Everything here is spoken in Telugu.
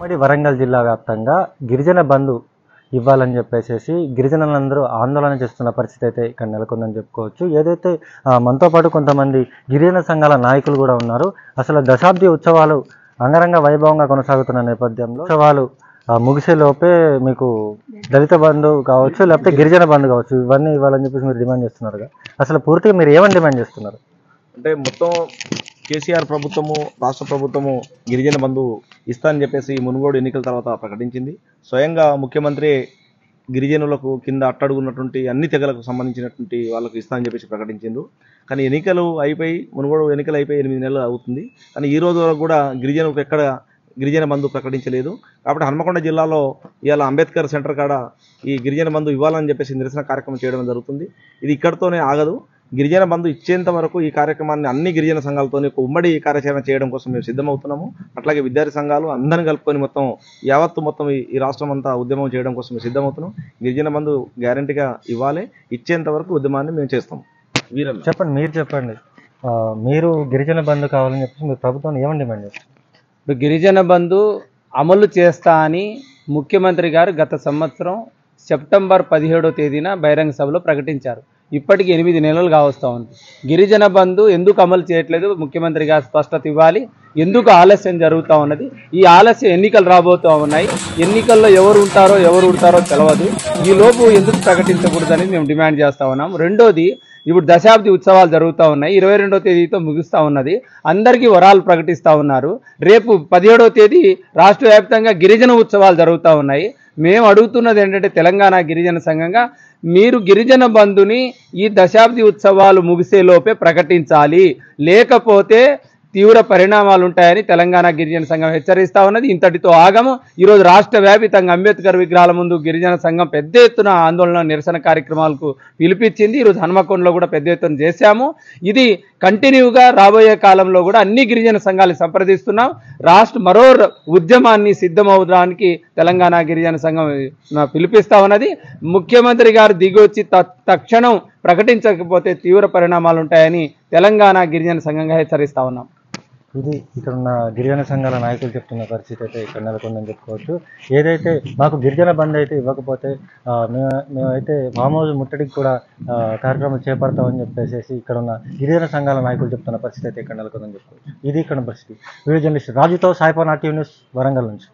ఉమ్మడి వరంగల్ జిల్లా వ్యాప్తంగా గిరిజన బంధు ఇవ్వాలని చెప్పేసి గిరిజనులందరూ ఆందోళన చేస్తున్న పరిస్థితి అయితే ఇక్కడ నెలకొందని చెప్పుకోవచ్చు. ఏదైతే మనతో పాటు కొంతమంది గిరిజన సంఘాల నాయకులు కూడా ఉన్నారు. అసలు దశాబ్ది ఉత్సవాలు అంగరంగ వైభవంగా కొనసాగుతున్న నేపథ్యంలో ఉత్సవాలు ముగిసేలోపే మీకు దళిత బంధు కావచ్చు, లేకపోతే గిరిజన బంధు కావచ్చు, ఇవన్నీ ఇవ్వాలని చెప్పేసి మీరు డిమాండ్ చేస్తున్నారుగా. అసలు పూర్తిగా మీరు ఏమని డిమాండ్ చేస్తున్నారు అంటే, మొత్తం కేసీఆర్ ప్రభుత్వము రాష్ట్ర ప్రభుత్వము గిరిజన బంధు ఇస్తా అని చెప్పేసి మునుగోడు ఎన్నికల తర్వాత ప్రకటించింది. స్వయంగా ముఖ్యమంత్రి గిరిజనులకు కింద అట్టడుగున్నటువంటి అన్ని తెగలకు సంబంధించినటువంటి వాళ్ళకు ఇస్తా అని చెప్పేసి ప్రకటించిండ్రు. కానీ ఎన్నికలు అయిపోయి మునుగోడు ఎన్నికలు అయిపోయి 8 నెలలు అవుతుంది. కానీ ఈ రోజు వరకు కూడా గిరిజనులకు ఎక్కడ గిరిజన బంధు ప్రకటించలేదు. కాబట్టి హన్మకొండ జిల్లాలో ఇవాళ అంబేద్కర్ సెంటర్ కాడ ఈ గిరిజన బంధు ఇవ్వాలని చెప్పేసి నిరసన కార్యక్రమం చేయడం జరుగుతుంది. ఇది ఇక్కడితోనే ఆగదు. గిరిజన బంధు ఇచ్చేంత వరకు ఈ కార్యక్రమాన్ని అన్ని గిరిజన సంఘాలతో ఉమ్మడి కార్యాచరణ చేయడం కోసం మేము సిద్ధమవుతున్నాము. అట్లాగే విద్యార్థి సంఘాలు అందరిని కలుపుకొని మొత్తం యావత్తు మొత్తం ఈ రాష్ట్రం అంతా ఉద్యమం చేయడం కోసం మేము సిద్ధమవుతున్నాం. గిరిజన బంధు గ్యారంటీగా ఇవ్వాలి, ఇచ్చేంత వరకు ఉద్యమాన్ని మేము చేస్తాం. చెప్పండి, మీరు చెప్పండి, మీరు గిరిజన బంధు కావాలని చెప్పి మీరు ప్రభుత్వం ఏమని డిమాండ్ చేస్తారు? గిరిజన బంధు అమలు చేస్తా అని ముఖ్యమంత్రి గారు గత సంవత్సరం సెప్టెంబర్ 17వ తేదీన బహిరంగ సభలో ప్రకటించారు. ఇప్పటికి 8 నెలలు కావస్తూ ఉంది. గిరిజన బంధు ఎందుకు అమలు చేయట్లేదు? ముఖ్యమంత్రి గారు స్పష్టత ఇవ్వాలి. ఎందుకు ఆలస్యం జరుగుతూ ఉన్నది? ఈ ఆలస్యం ఎన్నికలు రాబోతూ ఉన్నాయి. ఎన్నికల్లో ఎవరు ఉంటారో తెలియదు. ఈ లోపు ఎందుకు ప్రకటించకూడదని మేము డిమాండ్ చేస్తూ ఉన్నాం. రెండోది, ఇప్పుడు దశాబ్ది ఉత్సవాలు జరుగుతూ ఉన్నాయి. 22వ తేదీతో ముగుస్తూ ఉన్నది. అందరికీ వరాలు ప్రకటిస్తూ ఉన్నారు. రేపు 17వ తేదీ రాష్ట్ర వ్యాప్తంగా గిరిజన ఉత్సవాలు జరుగుతూ ఉన్నాయి. మేము అడుగుతున్నది ఏంటంటే, తెలంగాణ గిరిజన సంఘంగా మీరు గిరిజన బంధుని ఈ దశాబ్ది ఉత్సవాలు ముగిసేలోపే ప్రకటించాలి. లేకపోతే తీవ్ర పరిణామాలు ఉంటాయని తెలంగాణ గిరిజన సంఘం హెచ్చరిస్తూ ఉన్నది. ఇంతటితో ఆగము. ఈరోజు రాష్ట్ర వ్యాప్తంగా అంబేద్కర్ విగ్రహాల ముందు గిరిజన సంఘం పెద్ద ఎత్తున ఆందోళన నిరసన కార్యక్రమాలకు పిలిపించింది. ఈరోజు హన్మకొండలో కూడా పెద్ద ఎత్తున చేశాము. ఇది కంటిన్యూగా రాబోయే కాలంలో కూడా అన్ని గిరిజన సంఘాలు సంప్రదిస్తున్నాం. మరో ఉద్యమాన్ని సిద్ధమవడానికి తెలంగాణ గిరిజన సంఘం పిలిపిస్తూ ఉన్నది. ముఖ్యమంత్రి గారు దిగొచ్చి తక్షణం ప్రకటించకపోతే తీవ్ర పరిణామాలు ఉంటాయని తెలంగాణ గిరిజన సంఘంగా హెచ్చరిస్తూ ఉన్నాం. ఇది ఇక్కడ ఉన్న గిరిజన సంఘాల నాయకులు చెప్తున్న పరిస్థితి అయితే ఇక్కడ నెలకొందని చెప్పుకోవచ్చు. ఏదైతే మాకు గిరిజన బంధు అయితే ఇవ్వకపోతే మేమైతే మామూలు ముట్టడికి కూడా కార్యక్రమం చేపడతామని చెప్పేసి ఇక్కడ ఉన్న గిరిజన సంఘాల నాయకులు చెప్తున్న పరిస్థితి అయితే ఇక్కడ నెలకొందని చెప్పుకోవచ్చు. ఇది ఇక్కడ పరిస్థితి. వీడియో జర్నలిస్ట్ రాజుతో సాయిపో నాట్యూ న్యూస్ వరంగల్ నుంచి.